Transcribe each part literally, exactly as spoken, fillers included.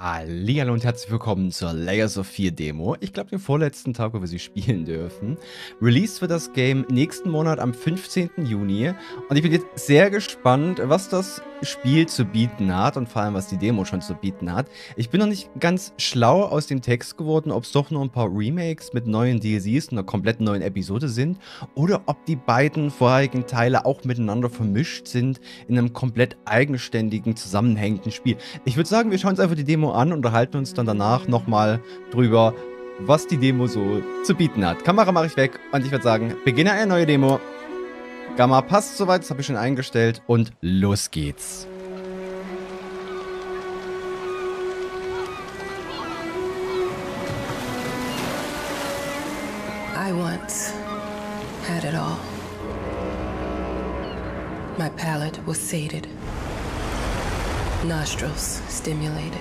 Hallihallo und herzlich willkommen zur Layers of Fear Demo. Ich glaube, den vorletzten Tag, wo wir sie spielen dürfen. Released wird das Game nächsten Monat am fünfzehnten Juni. Und ich bin jetzt sehr gespannt, was das Spiel zu bieten hat und vor allem, was die Demo schon zu bieten hat. Ich bin noch nicht ganz schlau aus dem Text geworden, ob es doch nur ein paar Remakes mit neuen D L Cs und einer komplett neuen Episode sind oder ob die beiden vorherigen Teile auch miteinander vermischt sind in einem komplett eigenständigen, zusammenhängenden Spiel. Ich würde sagen, wir schauen uns einfach die Demo an und unterhalten uns dann danach nochmal drüber, was die Demo so zu bieten hat. Kamera mache ich weg und ich würde sagen, beginne eine neue Demo. Gamma passt soweit, das habe ich schon eingestellt und los geht's. I once had it all. My palate was sated. Nostrils stimulated.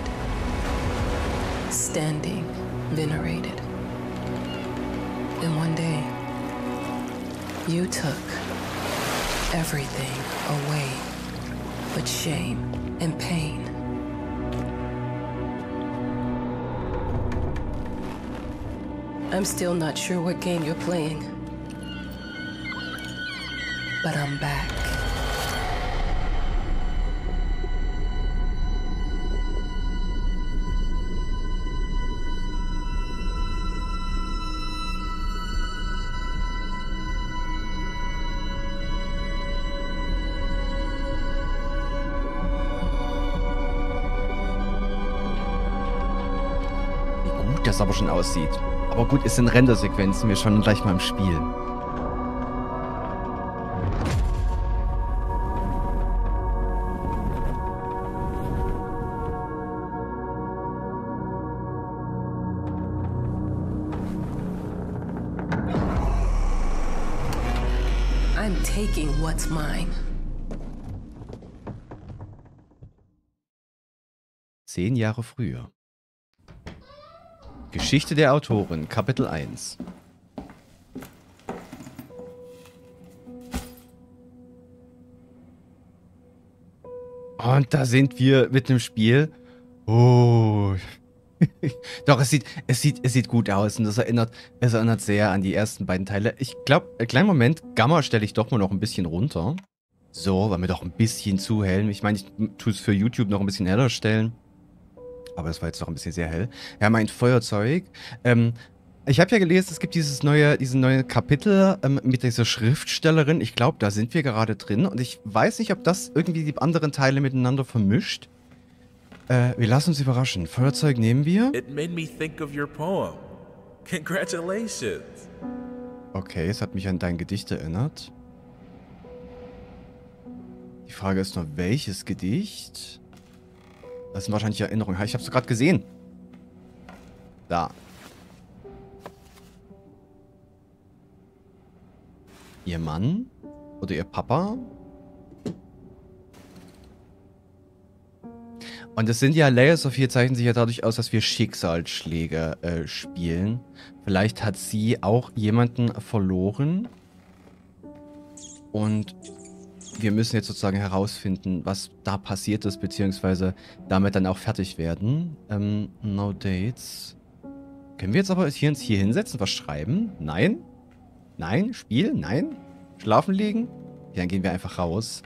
Standing, venerated. And one day, you took everything away but shame and pain. I'm still not sure what game you're playing, but I'm back. Das aber schon aussieht. Aber gut, es sind Rendersequenzen, wir schauen gleich mal im Spiel. I'm taking what's mine. Zehn Jahre früher. Geschichte der Autorin, Kapitel eins. Und da sind wir mit dem Spiel. Oh. Doch, es sieht, es sieht, es sieht gut aus und das erinnert, es erinnert sehr an die ersten beiden Teile. Ich glaube, einen kleinen Moment, Gamma stelle ich doch mal noch ein bisschen runter. So, weil wir doch ein bisschen zu hell. Ich meine, ich tue es für YouTube noch ein bisschen heller stellen. Aber das war jetzt doch ein bisschen sehr hell. Wir haben ein Feuerzeug. Ähm, ich habe ja gelesen, es gibt dieses neue, diese neue Kapitel ähm, mit dieser Schriftstellerin. Ich glaube, da sind wir gerade drin. Und ich weiß nicht, ob das irgendwie die anderen Teile miteinander vermischt. Äh, wir lassen uns überraschen. Feuerzeug nehmen wir. It made me think of your poem. Congratulations. Okay, es hat mich an dein Gedicht erinnert. Die Frage ist nur, welches Gedicht? Das sind wahrscheinlich Erinnerungen. Ich habe es gerade gesehen. Da. Ihr Mann? Oder ihr Papa? Und es sind ja Layers of Fear, zeichnen sich ja dadurch aus, dass wir Schicksalsschläge äh, spielen. Vielleicht hat sie auch jemanden verloren. Und wir müssen jetzt sozusagen herausfinden, was da passiert ist, beziehungsweise damit dann auch fertig werden. Ähm, no dates. Können wir jetzt aber hier uns hier hinsetzen, was schreiben? Nein? Nein? Spiel? Nein? Schlafen liegen? Ja, dann gehen wir einfach raus.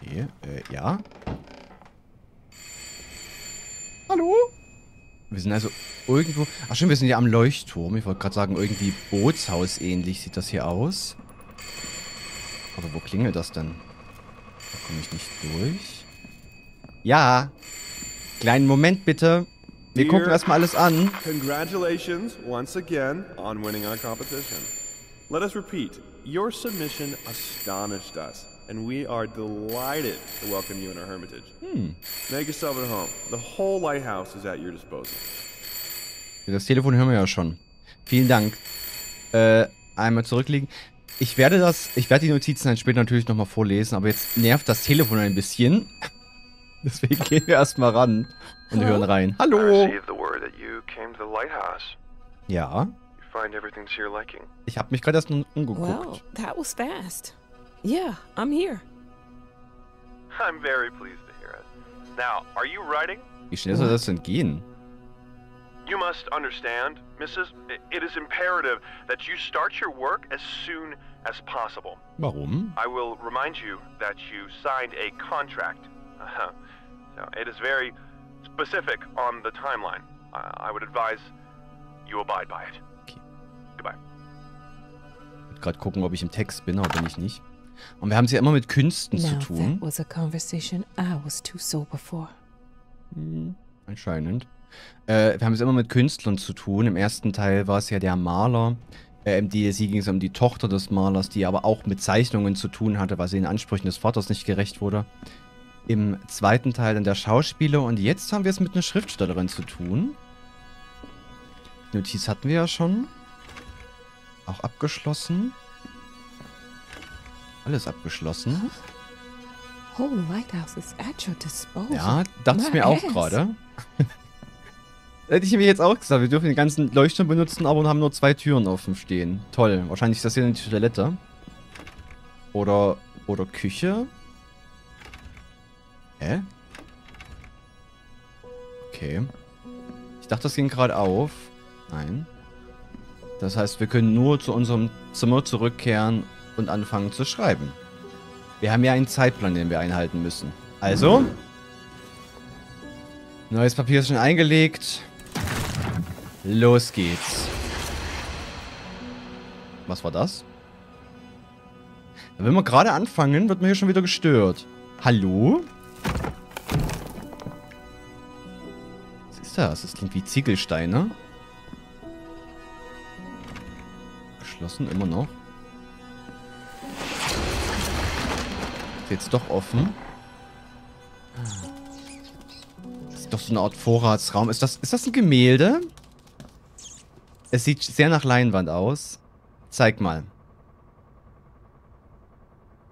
Okay, äh, ja. Hallo? Wir sind also irgendwo... Ach schön, wir sind ja am Leuchtturm. Ich wollte gerade sagen, irgendwie Bootshaus ähnlich sieht das hier aus. Aber wo klingelt das denn? Da komme ich nicht durch. Ja. Kleinen Moment bitte. Wir Dear, gucken erstmal alles an. Congratulations once again on winning our competition. Let us repeat. Your submission astonished us and we are delighted to welcome you in our hermitage. Hm. Make yourself at home. The whole lighthouse is at your disposal. Das Telefon hören wir ja schon. Vielen Dank. Äh, einmal zurücklegen. Ich werde das, ich werde die Notizen dann später natürlich nochmal vorlesen, aber jetzt nervt das Telefon ein bisschen. Deswegen gehen wir erstmal ran und hören rein. Hallo! Ja. Ich habe mich gerade erst umgeguckt. Now, are you writing? Wie schnell soll das denn gehen? You must understand, Missus, it is imperative that you start your work as soon as possible. Warum? I will remind you that you signed a contract. Uh-huh. So it is very specific on the timeline. I would advise you abide by it. Okay. Goodbye. Ich will gerade gucken, ob ich im Text bin, aber bin ich nicht. Und wir haben es ja immer mit Künsten Now, zu tun. That was a conversation I was too sober for. Hm, anscheinend. Äh, wir haben es immer mit Künstlern zu tun. Im ersten Teil war es ja der Maler. Äh, Im D L C ging es um die Tochter des Malers, die aber auch mit Zeichnungen zu tun hatte, weil sie den Ansprüchen des Vaters nicht gerecht wurde. Im zweiten Teil dann der Schauspieler. Und jetzt haben wir es mit einer Schriftstellerin zu tun. Die Notiz hatten wir ja schon. Auch abgeschlossen. Alles abgeschlossen. Ja, dachte ich mir auch gerade. Hätte ich mir jetzt auch gesagt, wir dürfen den ganzen Leuchtturm benutzen, aber haben nur zwei Türen offen stehen. Toll. Wahrscheinlich ist das hier eine Toilette. Oder, oder Küche. Hä? Okay. Ich dachte, das ging gerade auf. Nein. Das heißt, wir können nur zu unserem Zimmer zurückkehren und anfangen zu schreiben. Wir haben ja einen Zeitplan, den wir einhalten müssen. Also. Neues Papier ist schon eingelegt. Los geht's. Was war das? Wenn wir gerade anfangen, wird man hier schon wieder gestört. Hallo? Was ist das? Das klingt wie Ziegelsteine. Geschlossen, immer noch. Ist jetzt doch offen. Das ist doch so eine Art Vorratsraum. Ist das, ist das ein Gemälde? Es sieht sehr nach Leinwand aus. Zeig mal.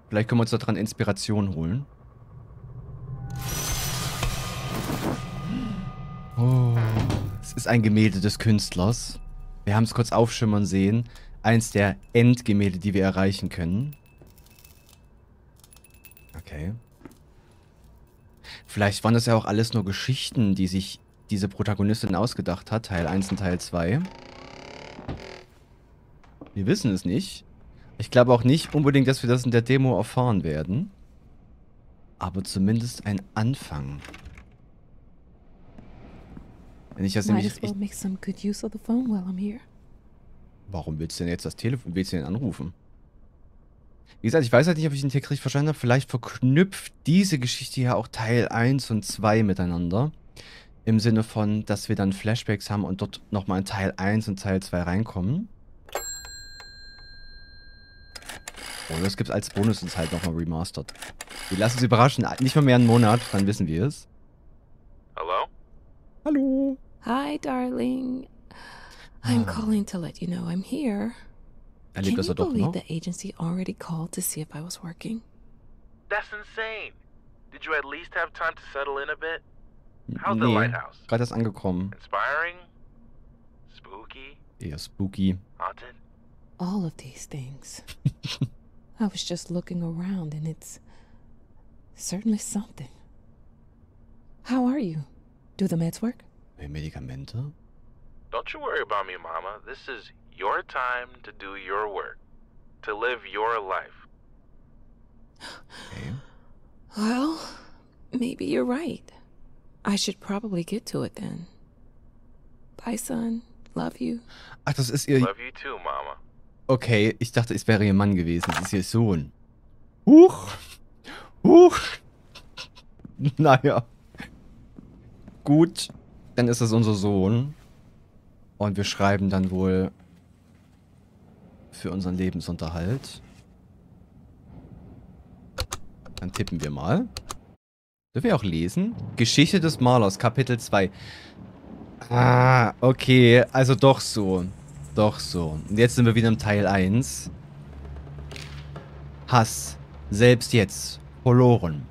Vielleicht können wir uns daran Inspiration holen. Oh, es ist ein Gemälde des Künstlers. Wir haben es kurz aufschimmern sehen. Eins der Endgemälde, die wir erreichen können. Okay. Vielleicht waren das ja auch alles nur Geschichten, die sich diese Protagonistin ausgedacht hat. Teil eins und Teil zwei. Wir wissen es nicht. Ich glaube auch nicht unbedingt, dass wir das in der Demo erfahren werden. Aber zumindest ein Anfang. Wenn ich das nämlich... Warum willst du denn jetzt das Telefon... Willst du denn anrufen? Wie gesagt, ich weiß halt nicht, ob ich den Text richtig verstanden habe. Vielleicht verknüpft diese Geschichte ja auch Teil eins und zwei miteinander. Im Sinne von, dass wir dann Flashbacks haben und dort nochmal in Teil eins und Teil zwei reinkommen. Oder das gibt es als Bonus uns halt nochmal remastered. Wir lassen uns überraschen. Nicht mal mehr einen Monat, dann wissen wir es. Hallo? Hallo. Hi, darling. I'm calling to let you know I'm here. Erlebt das er doch noch? The agency already called to see if I was working. That's insane. Did you at least have time to settle in a bit? How's the lighthouse? Gerade erst angekommen. Inspiring? Spooky? Eher spooky. Haunted? All of these things. I was just looking around and it's certainly something. How are you? Do the meds work? Medikamente? Don't you worry about me, Mama. This is your time to do your work, to live your life. Okay. Well, maybe you're right. I should probably get to it then. Bye, son. Love you. Ach, das ist ihr... Love you too, Mama. Okay, ich dachte, es wäre ihr Mann gewesen. Es ist ihr Sohn. Huch. Huch. Naja. Gut. Dann ist das unser Sohn. Und wir schreiben dann wohl für unseren Lebensunterhalt. Dann tippen wir mal. Dürfen wir auch lesen? Geschichte des Malers, Kapitel zwei. Ah, okay. Also doch so. Doch so. Und jetzt sind wir wieder im Teil eins. Hass. Selbst jetzt. Verloren.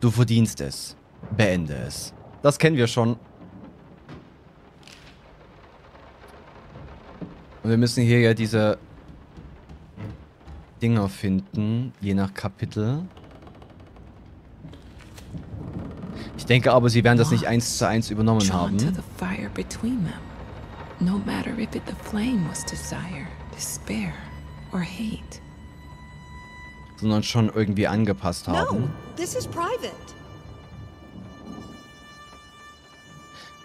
Du verdienst es. Beende es. Das kennen wir schon. Und wir müssen hier ja diese Dinger finden, je nach Kapitel. Ich Ich denke aber, sie werden das nicht eins zu eins übernommen haben. No matter if it the flame was desire, despair or hate. Sondern schon irgendwie angepasst haben. No, this is private.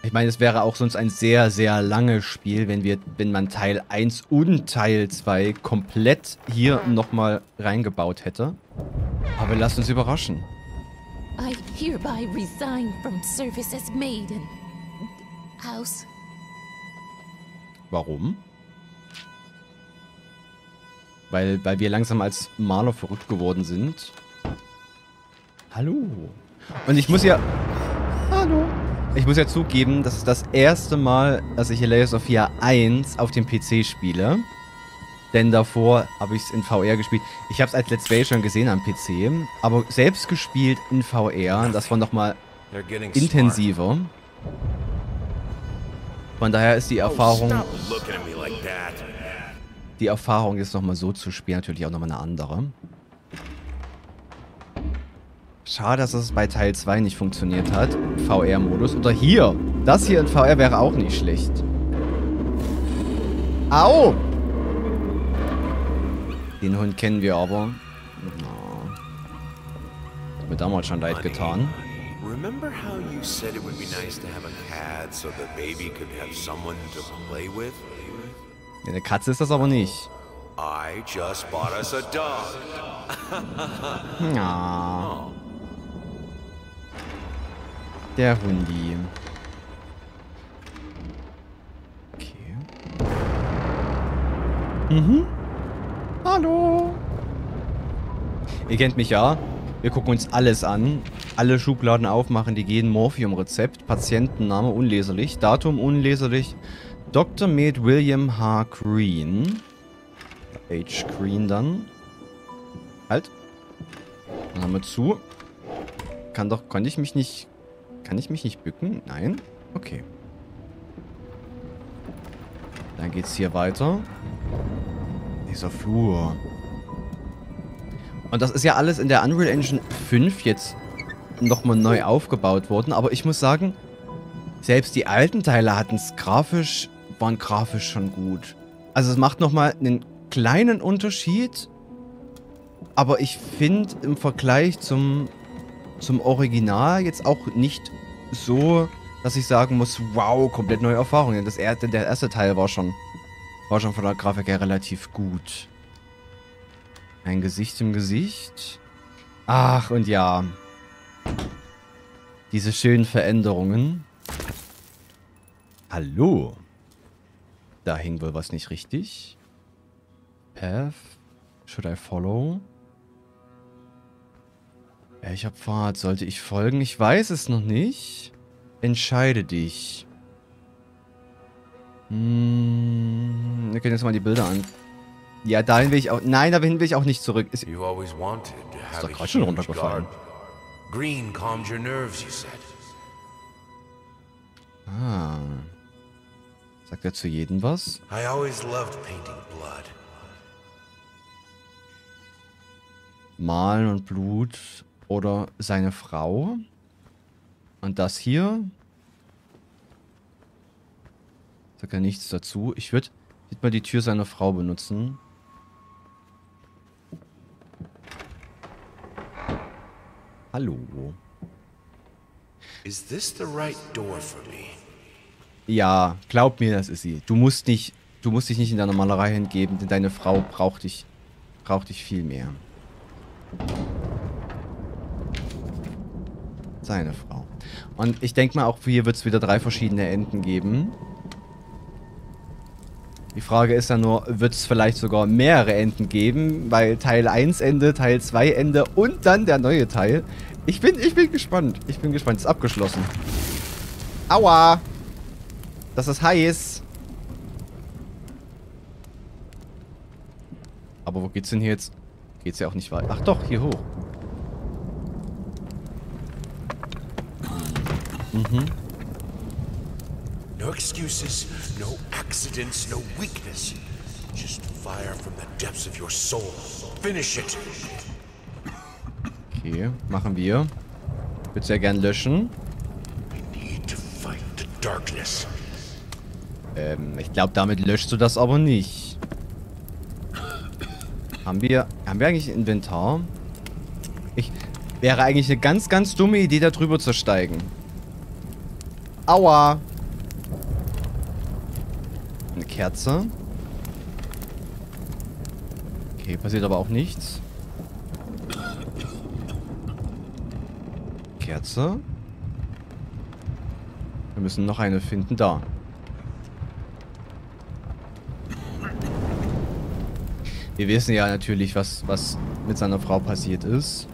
Ich meine, es wäre auch sonst ein sehr, sehr langes Spiel, wenn wir, wenn man Teil eins und Teil zwei komplett hier nochmal reingebaut hätte. Aber lasst uns überraschen. I hereby resign from service as maid and house. Warum? Weil, weil wir langsam als Maler verrückt geworden sind. Hallo. Und ich muss ja... Hallo. Ich muss ja zugeben, das ist das erste Mal, dass ich hier Layers of Fear eins auf dem P C spiele. Denn davor habe ich es in V R gespielt. Ich habe es als Let's Play schon gesehen am P C. Aber selbst gespielt in V R. Das war nochmal intensiver. Von daher ist die Erfahrung, die Erfahrung jetzt nochmal so zu spielen, natürlich auch nochmal eine andere. Schade, dass es bei Teil zwei nicht funktioniert hat, V R-Modus. Oder hier, das hier in V R wäre auch nicht schlecht. Au! Den Hund kennen wir aber. Das hat mir damals schon leid getan. Remember how you said it would be nice to have a cat so the baby could have someone to play with? Ja, eine Katze ist das aber nicht. I just bought us a dog. Ja. Der Hundi. Okay. Mhm. Hallo. Ihr kennt mich ja. Wir gucken uns alles an, alle Schubladen aufmachen, die gehen. Morphium-Rezept, Patientenname unleserlich, Datum unleserlich, Doktor Med William H. Green. H. Green dann. Halt. Dann haben wir zu. Kann doch, konnte ich mich nicht, kann ich mich nicht bücken? Nein? Okay. Dann geht's hier weiter. Dieser Flur. Und das ist ja alles in der Unreal Engine fünf jetzt nochmal neu aufgebaut worden. Aber ich muss sagen, selbst die alten Teile hatten es grafisch, waren grafisch schon gut. Also es macht nochmal einen kleinen Unterschied. Aber ich finde im Vergleich zum, zum Original jetzt auch nicht so, dass ich sagen muss, wow, komplett neue Erfahrung. Denn das erste, der erste Teil war schon, war schon von der Grafik her relativ gut. Ein Gesicht im Gesicht. Ach, und ja. Diese schönen Veränderungen. Hallo. Da hing wohl was nicht richtig. Path. Should I follow? Welcher Pfad sollte ich folgen? Ich weiß es noch nicht. Entscheide dich. Hm, wir können jetzt mal die Bilder an... Ja, dahin will ich auch... Nein, dahin will ich auch nicht zurück. Ist, ist doch gerade schon runtergefallen. Ah. Sagt er zu jedem was? Malen und Blut oder seine Frau. Und das hier? Sagt er nichts dazu. Ich würde jetzt mal die Tür seiner Frau benutzen. Hallo. Is this the right door for me? Ja, glaub mir, das ist sie. Du musst nicht, du musst dich nicht in deiner Malerei hingeben, denn deine Frau braucht dich, braucht dich viel mehr. Seine Frau. Und ich denke mal, auch hier wird es wieder drei verschiedene Enden geben. Die Frage ist dann nur, wird es vielleicht sogar mehrere Enden geben, weil Teil eins Ende, Teil zwei Ende und dann der neue Teil. Ich bin, ich bin gespannt. Ich bin gespannt. Ist abgeschlossen. Aua! Das ist heiß. Aber wo geht's denn hier jetzt? Geht's ja auch nicht weiter. Ach doch, hier hoch. Mhm. No excuses, no accidents, no weakness. Just fire from the depths of your soul. Finish it. Okay, machen wir. Ich würde es ja gern löschen. darkness. Ähm, ich glaube, damit löschst du das aber nicht. Haben wir, haben wir eigentlich Inventar? Ich wäre eigentlich eine ganz, ganz dumme Idee, da drüber zu steigen. Aua! Eine Kerze. Okay, passiert aber auch nichts. Kerze. Wir müssen noch eine finden, da. Wir wissen ja natürlich, was, was mit seiner Frau passiert ist.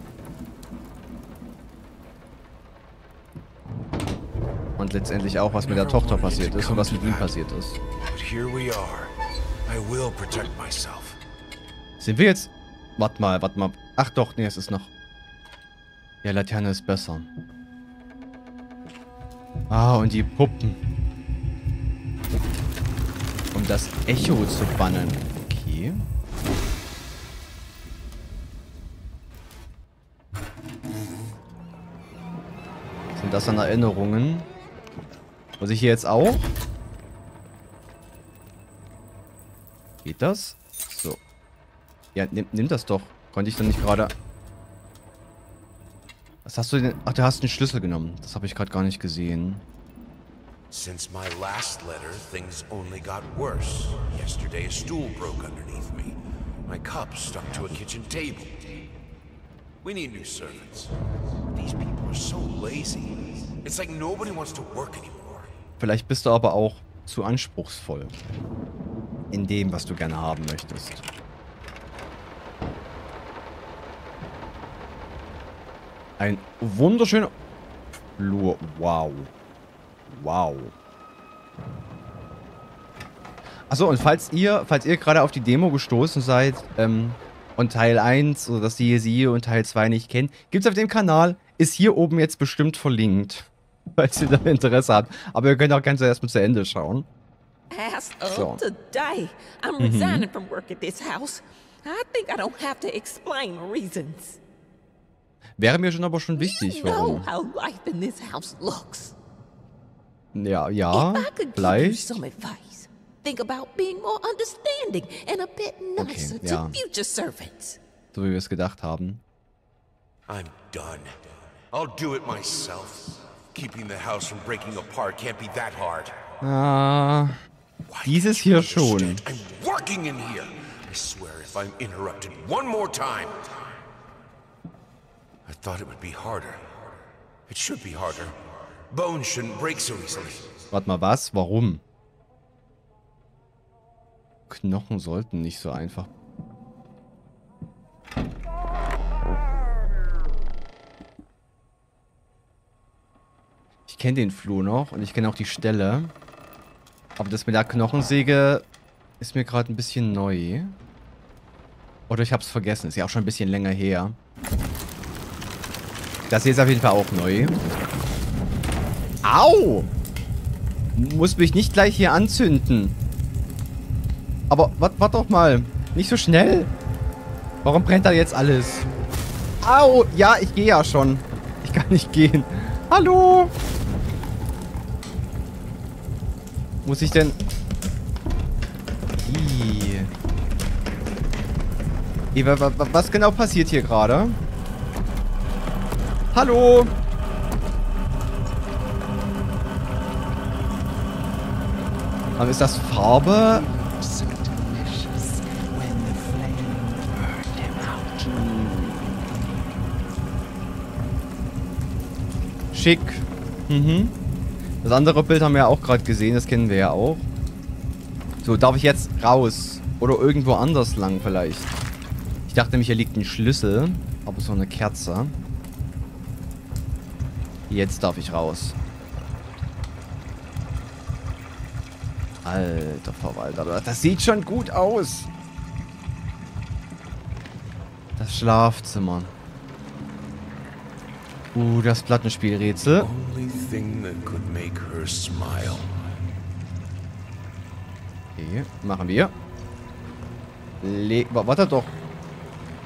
Und letztendlich auch, was mit der Tochter passiert ist und was mit ihm passiert ist. Sind wir jetzt... Warte mal, warte mal. Ach doch, nee, es ist noch... Ja, Laterne ist besser. Ah, und die Puppen. Um das Echo zu bannen. Okay. Sind das dann Erinnerungen? Muss ich hier jetzt auch? Geht das? So. Ja, nimm, nimm das doch. Konnte ich dann nicht gerade... Was hast du denn? Ach, du hast den Schlüssel genommen. Das habe ich gerade gar nicht gesehen. Since my last letter, things only got worse. Yesterday a stool broke underneath me. My cup stuck to a kitchen table. We need new servants. These people are so lazy. It's like nobody wants to work anymore. Vielleicht bist du aber auch zu anspruchsvoll in dem, was du gerne haben möchtest. Ein wunderschöner Flur. Wow. Wow. Achso, und falls ihr, falls ihr gerade auf die Demo gestoßen seid ähm, und Teil eins, oder dass ihr sie und Teil zwei nicht kennt, gibt's auf dem Kanal, ist hier oben jetzt bestimmt verlinkt. Falls ihr da Interesse habt. Aber ihr könnt auch ganz erstmal zu Ende schauen. So. Mhm. Wäre mir schon aber schon wichtig, warum. Ja, ja, vielleicht. Okay, ja. So wie wir es gedacht haben. I'm done. I'll do it myself. Keeping the house from breaking apart can't be that hard. Ah, dieses hier schon. I'm working in here. I swear if I'm interrupted one more time. I thought it would be harder. It should be harder. Bones shouldn't break so easily. Warte mal, was? Warum? Knochen sollten nicht so einfach. Oh. Ich kenne den Flur noch und ich kenne auch die Stelle. Aber das mit der Knochensäge ist mir gerade ein bisschen neu. Oder ich hab's vergessen. Ist ja auch schon ein bisschen länger her. Das hier ist auf jeden Fall auch neu. Au! Muss mich nicht gleich hier anzünden. Aber warte wart doch mal. Nicht so schnell. Warum brennt da jetzt alles? Au! Ja, ich gehe ja schon. Ich kann nicht gehen. Hallo! Muss ich denn... Ih. Ih, was genau passiert hier gerade? Hallo! Aber ist das Farbe? Schick. Mhm. Das andere Bild haben wir ja auch gerade gesehen, das kennen wir ja auch. So, darf ich jetzt raus? Oder irgendwo anders lang vielleicht? Ich dachte nämlich, hier liegt ein Schlüssel. Aber so eine Kerze. Jetzt darf ich raus. Alter Verwalter, das sieht schon gut aus. Das Schlafzimmer. Uh, das Plattenspielrätsel. Okay, machen wir. Le- Warte doch.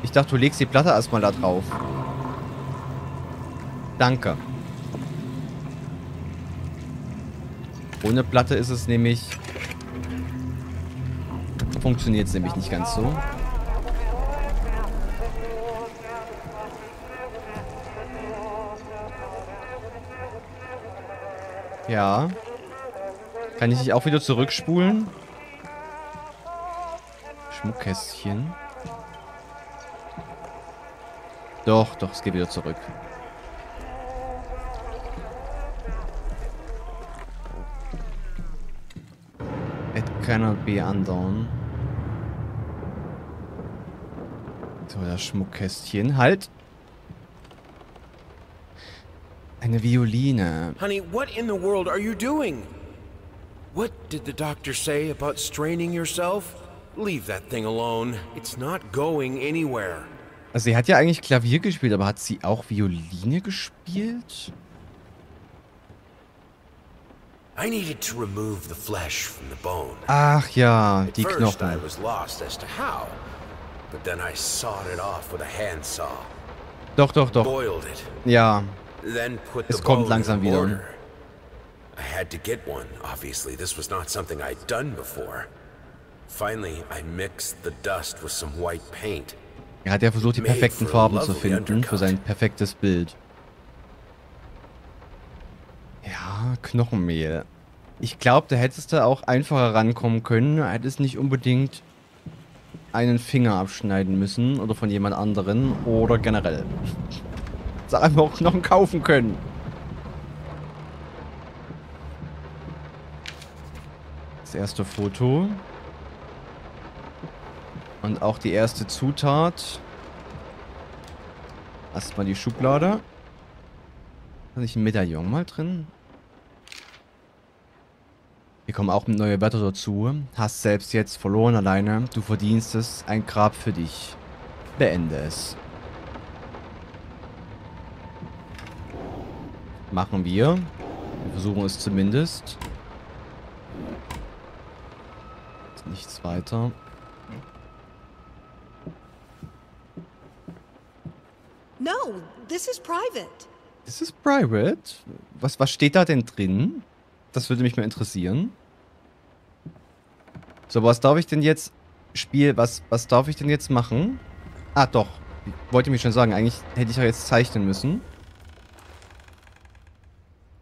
Ich dachte, du legst die Platte erstmal da drauf. Danke. Ohne Platte ist es nämlich... Funktioniert es nämlich nicht ganz so. Ja. Kann ich dich auch wieder zurückspulen? Schmuckkästchen. Doch, doch, es geht wieder zurück. It cannot be undone. So, das Schmuckkästchen. Halt! Eine Violine. Honey, what in the world are you doing? What did the doctor say about straining yourself? Leave that thing alone. It's not going anywhere. Also sie hat ja eigentlich Klavier gespielt, aber hat sie auch Violine gespielt? I needed to remove the flesh from the bone. Ach ja, die Knochen. At first I was lost as to how, but then I sawed it off with a handsaw. Doch, doch, doch. Boiled it. Ja. Then put the es kommt langsam wieder. Order. I had to get one. Obviously, this was not something I'd done before. Finally, I mixed the dust with some white paint. Er hat ja versucht, die perfekten Farben zu finden für sein perfektes Bild. Ja, Knochenmehl. Ich glaube, da hättest du auch einfacher rankommen können. Du hättest nicht unbedingt einen Finger abschneiden müssen oder von jemand anderen oder generell. Sag einfach auch Knochen kaufen können. Das erste Foto. Und auch die erste Zutat. Erstmal die Schublade. Hatte ich ein Medaillon mal drin? Hier kommen auch neue Wörter dazu. Hast selbst jetzt verloren alleine. Du verdienst es. Ein Grab für dich. Beende es. Machen wir. Wir versuchen es zumindest. Jetzt nichts weiter. No, this is private. This is private? Was, was steht da denn drin? Das würde mich mal interessieren. So, was darf ich denn jetzt... Spiel, was, was darf ich denn jetzt machen? Ah, doch. Ich wollte mir schon sagen, eigentlich hätte ich ja jetzt zeichnen müssen.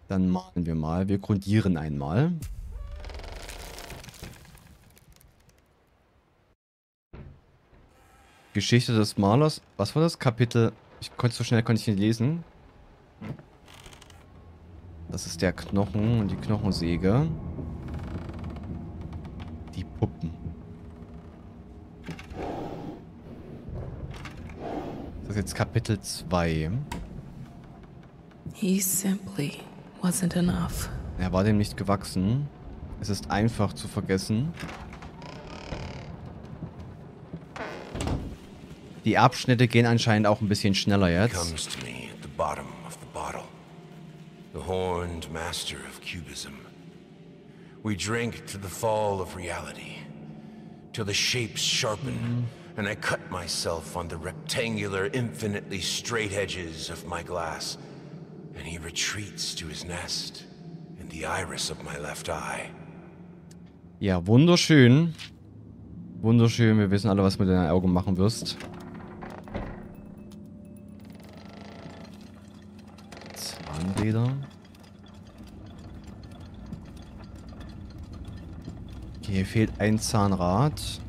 Dann malen wir mal. Wir grundieren einmal. Geschichte des Malers. Was war das? Kapitel... Ich konnte so schnell konnte ich nicht lesen. Das ist der Knochen und die Knochensäge. Die Puppen. Das ist jetzt Kapitel zwei. He simply wasn't enough. Er war dem nicht gewachsen. Es ist einfach zu vergessen. Die Abschnitte gehen anscheinend auch ein bisschen schneller jetzt. Ja, wunderschön. Wunderschön, wir wissen alle, was du mit deinen Augen machen wirst. Zahnräder. Okay, hier fehlt ein Zahnrad. Ich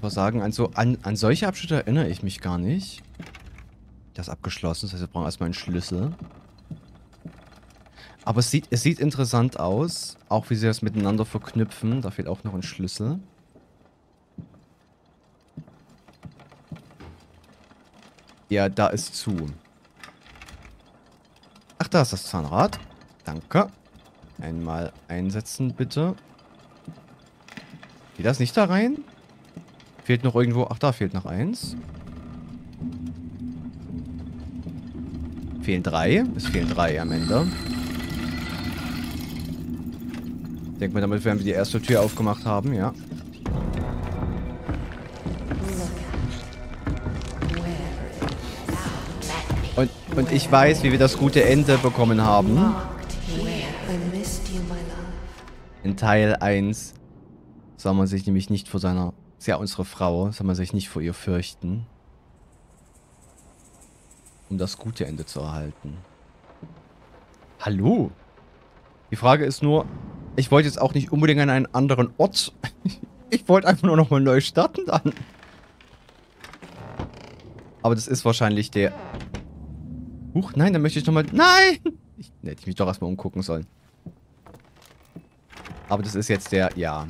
muss mal sagen, an, so, an, an solche Abschnitte erinnere ich mich gar nicht. Das ist abgeschlossen, das heißt, wir brauchen erstmal einen Schlüssel. Aber es sieht, es sieht interessant aus, auch wie sie das miteinander verknüpfen. Da fehlt auch noch ein Schlüssel. Ja, da ist zu. Ach, da ist das Zahnrad. Danke. Einmal einsetzen, bitte. Geht das nicht da rein? Fehlt noch irgendwo... Ach, da fehlt noch eins. Fehlen drei. Es fehlen drei am Ende. Ich denke mal, damit werden wir die erste Tür aufgemacht haben, ja. Und Und ich weiß, wie wir das gute Ende bekommen haben. In Teil eins soll man sich nämlich nicht vor seiner... Das ist ja unsere Frau. Soll man sich nicht vor ihr fürchten. Um das gute Ende zu erhalten. Hallo? Die Frage ist nur... Ich wollte jetzt auch nicht unbedingt an einen anderen Ort. Ich wollte einfach nur nochmal neu starten dann. Aber das ist wahrscheinlich der... Huch, nein, dann möchte ich nochmal... Nein! Ich, ne, hätte ich mich doch erstmal umgucken sollen. Aber das ist jetzt der... Ja.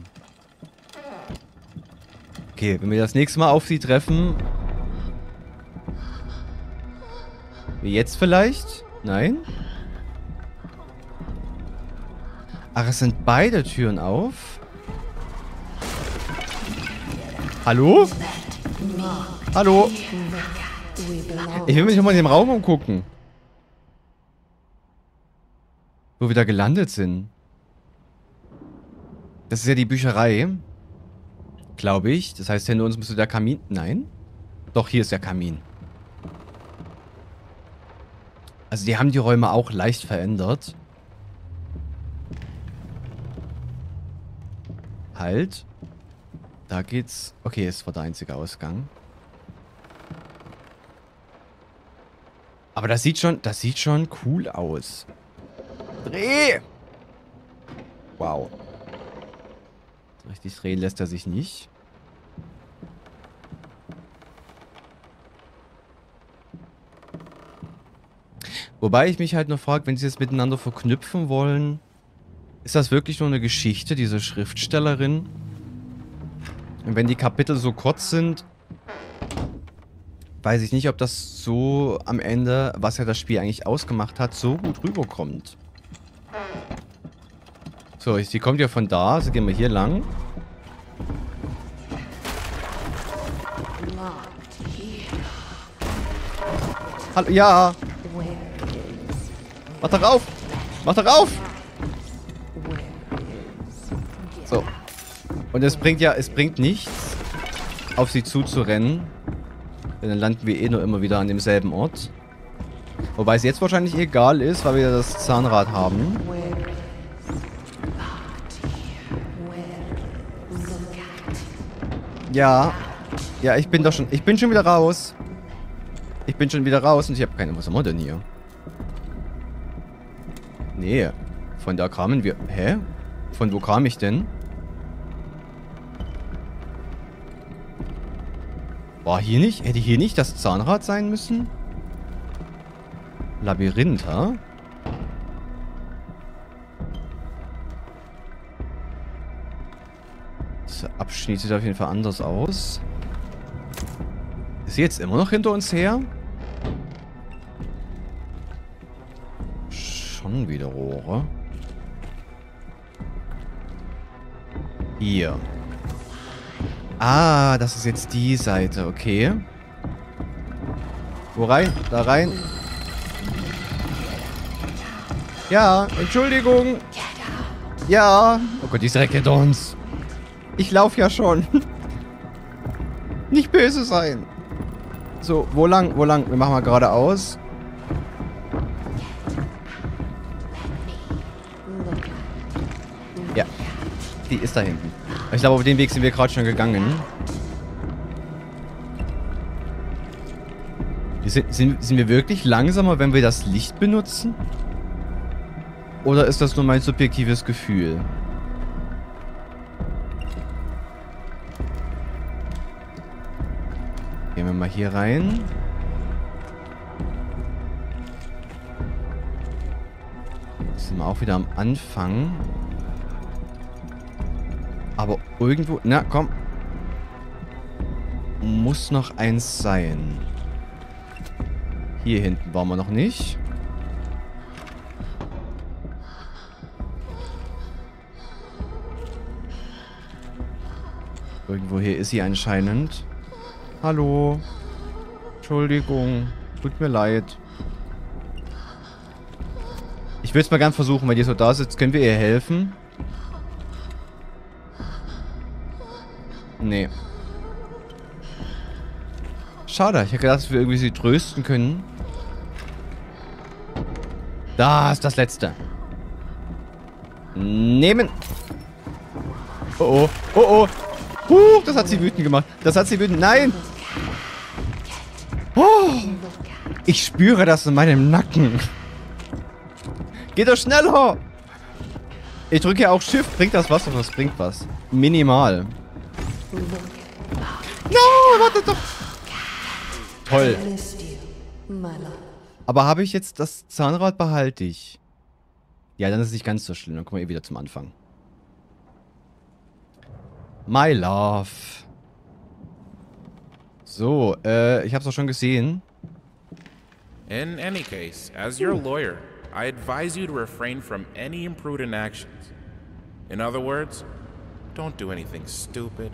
Okay, wenn wir das nächste Mal auf sie treffen... Wie jetzt vielleicht? Nein? Ach, es sind beide Türen auf. Hallo? Hallo? Ich will mich nochmal in dem Raum umgucken. Wo wir da gelandet sind. Das ist ja die Bücherei. Glaube ich. Das heißt, hinter uns müsste der Kamin... Nein? Doch, hier ist der Kamin. Also die haben die Räume auch leicht verändert. Halt. Da geht's... Okay, es war der einzige Ausgang. Aber das sieht schon... Das sieht schon cool aus. Dreh! Wow. Richtig drehen lässt er sich nicht. Wobei ich mich halt noch frage, wenn sie es miteinander verknüpfen wollen... Ist das wirklich nur eine Geschichte, diese Schriftstellerin? Und wenn die Kapitel so kurz sind, weiß ich nicht, ob das so am Ende, was ja das Spiel eigentlich ausgemacht hat, so gut rüberkommt. So, sie kommt ja von da, also gehen wir hier lang. Hallo, ja! Mach da rauf! Mach da rauf! So. Und es bringt ja, es bringt nichts, auf sie zuzurennen. Denn dann landen wir eh nur immer wieder an demselben Ort. Wobei es jetzt wahrscheinlich egal ist, weil wir das Zahnrad haben. Ja. Ja, ich bin doch schon, ich bin schon wieder raus. Ich bin schon wieder raus und ich habe keine, was haben wir denn hier? Nee. Von da kamen wir, hä? Von wo kam ich denn? War hier nicht? Hätte hier nicht das Zahnrad sein müssen? Labyrinth, ha? Das Abschnitt sieht auf jeden Fall anders aus. Ist sie jetzt immer noch hinter uns her? Schon wieder Rohre. Hier. Ah, das ist jetzt die Seite. Okay. Wo rein? Da rein. Ja, Entschuldigung. Ja. Oh Gott, die ist direkt hinter uns. Ich laufe ja schon. Nicht böse sein. So, wo lang? Wo lang? Wir machen mal geradeaus. Ja. Die ist da hinten. Ich glaube, auf den Weg sind wir gerade schon gegangen. Sind, sind, sind wir wirklich langsamer, wenn wir das Licht benutzen? Oder ist das nur mein subjektives Gefühl? Gehen wir mal hier rein. Jetzt sind wir auch wieder am Anfang. Aber irgendwo... Na, komm. Muss noch eins sein. Hier hinten waren wir noch nicht. Irgendwo hier ist sie anscheinend. Hallo. Entschuldigung. Tut mir leid. Ich würde es mal gern versuchen, wenn ihr so da sitzt. Können wir ihr helfen? Nee. Schade, ich hätte gedacht, dass wir irgendwie sie trösten können. Da ist das letzte. Nehmen. Oh, oh, oh, oh. Huh, das hat sie wütend gemacht. Das hat sie wütend. Nein. Oh, ich spüre das in meinem Nacken. Geht doch schneller. Ich drücke ja auch Shift. Bringt das was? Und das bringt was. Minimal. No, warte doch. Toll. Aber habe ich jetzt das Zahnrad, behalte ich. Ja, dann ist es nicht ganz so schlimm. Dann kommen wir eh wieder zum Anfang. My love. So, äh, ich hab's auch schon gesehen. In any case, as your lawyer, I advise you to refrain from any imprudent actions. In other words, don't do anything stupid.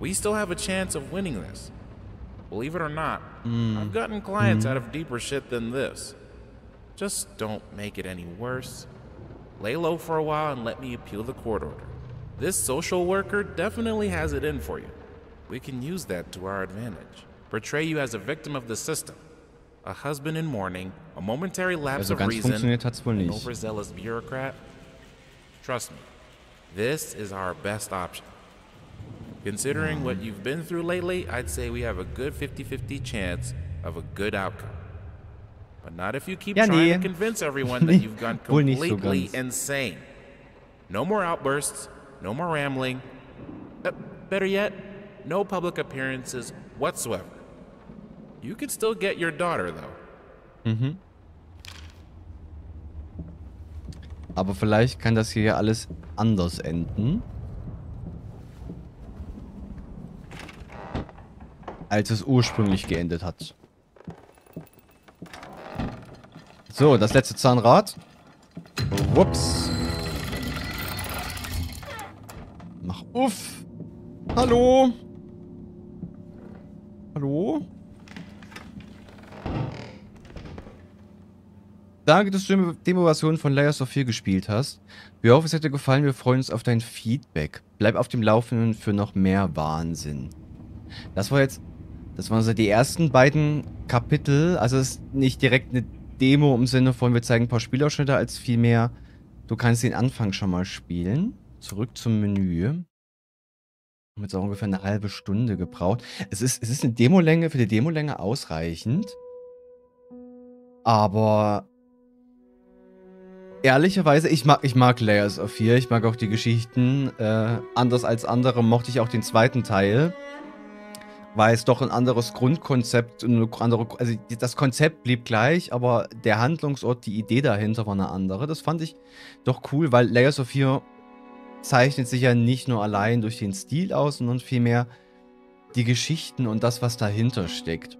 We still have a chance of winning this. Believe it or not, mm. I've gotten clients mm. out of deeper shit than this. Just don't make it any worse. Lay low for a while and let me appeal the court order. This social worker definitely has it in for you. We can use that to our advantage. Portray you as a victim of the system. A husband in mourning, a momentary lapse also of reason, an overzealous bureaucrat. Trust me, this is our best option. Considering what you've been through lately, I'd say we have a good fifty fifty chance of a good outcome. But not if you keep ja, trying nee. to convince everyone that you've gone completely so insane. No more outbursts, no more rambling. Uh, better yet, no public appearances whatsoever. You could still get your daughter, though. Mhm. Aber vielleicht kann das hier alles anders enden, als es ursprünglich geendet hat. So, das letzte Zahnrad. Ups. Mach uff. Hallo. Hallo. Danke, dass du die Demo-Version von Layers of Fear gespielt hast. Wir hoffen, es hat dir gefallen. Wir freuen uns auf dein Feedback. Bleib auf dem Laufenden für noch mehr Wahnsinn. Das war jetzt... Das waren so die ersten beiden Kapitel. Also es ist nicht direkt eine Demo im Sinne von, wir zeigen ein paar Spielausschnitte, als vielmehr, du kannst den Anfang schon mal spielen. Zurück zum Menü. Haben jetzt auch ungefähr eine halbe Stunde gebraucht. Es ist, es ist eine Demolänge, für die Demolänge ausreichend. Aber ehrlicherweise, ich mag, ich mag Layers of Fear. Ich mag auch die Geschichten. Äh, anders als andere mochte ich auch den zweiten Teil, weil es doch ein anderes Grundkonzept, eine andere, also das Konzept blieb gleich, aber der Handlungsort, die Idee dahinter war eine andere. Das fand ich doch cool, weil Layers of Fear zeichnet sich ja nicht nur allein durch den Stil aus, sondern vielmehr die Geschichten und das, was dahinter steckt.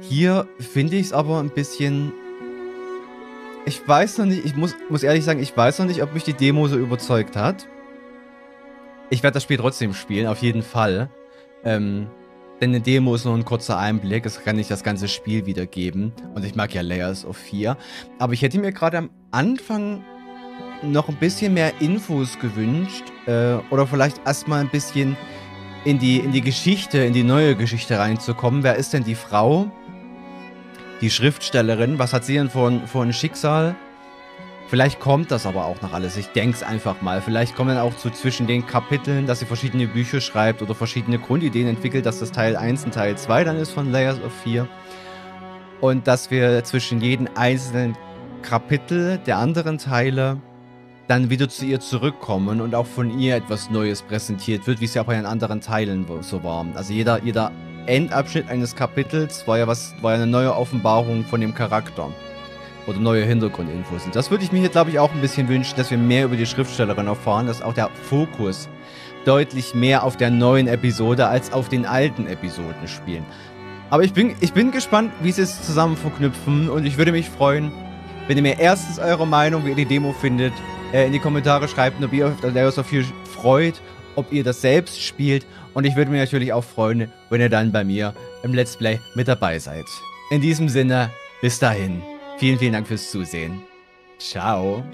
Hier finde ich es aber ein bisschen... Ich weiß noch nicht, ich muss, muss ehrlich sagen, ich weiß noch nicht, ob mich die Demo so überzeugt hat. Ich werde das Spiel trotzdem spielen, auf jeden Fall. Ähm, denn eine Demo ist nur ein kurzer Einblick, es kann nicht das ganze Spiel wiedergeben. Und ich mag ja Layers of Fear. Aber ich hätte mir gerade am Anfang noch ein bisschen mehr Infos gewünscht. Äh, oder vielleicht erstmal ein bisschen in die, in die Geschichte, in die neue Geschichte reinzukommen. Wer ist denn die Frau? Die Schriftstellerin? Was hat sie denn für, für ein Schicksal? Vielleicht kommt das aber auch noch alles. Ich denke es einfach mal. Vielleicht kommen dann auch zu zwischen den Kapiteln, dass sie verschiedene Bücher schreibt oder verschiedene Grundideen entwickelt, dass das Teil eins und Teil zwei dann ist von Layers of Fear. Und dass wir zwischen jedem einzelnen Kapitel der anderen Teile dann wieder zu ihr zurückkommen und auch von ihr etwas Neues präsentiert wird, wie es ja auch bei den anderen Teilen so war. Also jeder, jeder Endabschnitt eines Kapitels war ja, was, war ja eine neue Offenbarung von dem Charakter. Oder neue Hintergrundinfos. Und das würde ich mir hier, glaube ich, auch ein bisschen wünschen, dass wir mehr über die Schriftstellerin erfahren, dass auch der Fokus deutlich mehr auf der neuen Episode als auf den alten Episoden spielen. Aber ich bin, ich bin gespannt, wie sie es zusammen verknüpfen, und ich würde mich freuen, wenn ihr mir erstens eure Meinung, wie ihr die Demo findet, in die Kommentare schreibt, ob ihr euch auf Layers of Fear freut, ob ihr das selbst spielt, und ich würde mich natürlich auch freuen, wenn ihr dann bei mir im Let's Play mit dabei seid. In diesem Sinne, bis dahin. Vielen, vielen Dank fürs Zusehen. Ciao.